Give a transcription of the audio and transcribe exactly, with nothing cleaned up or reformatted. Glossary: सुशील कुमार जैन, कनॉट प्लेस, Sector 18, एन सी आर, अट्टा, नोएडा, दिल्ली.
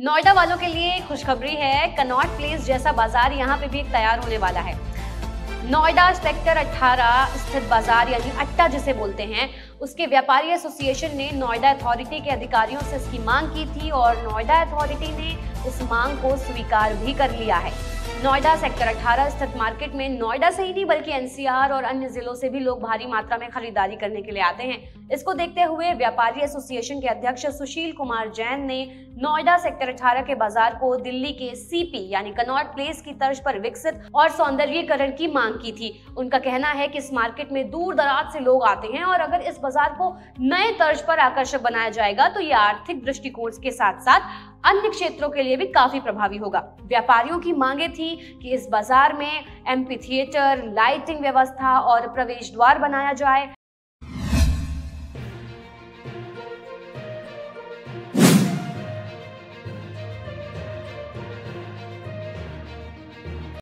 नोएडा वालों के लिए खुशखबरी है, कनॉट प्लेस जैसा बाजार यहाँ पे भी एक तैयार होने वाला है। नोएडा सेक्टर अठारह स्थित बाजार यानी अट्टा जिसे बोलते हैं, उसके व्यापारी एसोसिएशन ने नोएडा अथॉरिटी के अधिकारियों से इसकी मांग की थी और नोएडा अथॉरिटी ने इस मांग को स्वीकार भी कर लिया है। नोएडा सेक्टर अठारह स्थित मार्केट में नोएडा से ही नहीं बल्कि एन सी आर और अन्य जिलों से भी लोग भारी मात्रा में खरीदारी करने के लिए आते हैं। इसको देखते हुए व्यापारी एसोसिएशन के अध्यक्ष सुशील कुमार जैन ने नोएडा सेक्टर अठारह के बाजार को दिल्ली के सी पी यानी कनॉट प्लेस की तर्ज पर विकसित और सौंदर्यीकरण की मांग की थी। उनका कहना है कि इस मार्केट में दूर दराज से लोग आते हैं और अगर इस बाजार को नए तर्ज पर आकर्षक बनाया जाएगा तो ये आर्थिक दृष्टिकोण के साथ साथ अन्य क्षेत्रों के लिए भी काफी प्रभावी होगा। व्यापारियों की मांगे थी कि इस बाजार में एम पी थिएटर, लाइटिंग व्यवस्था और प्रवेश द्वार बनाया जाए,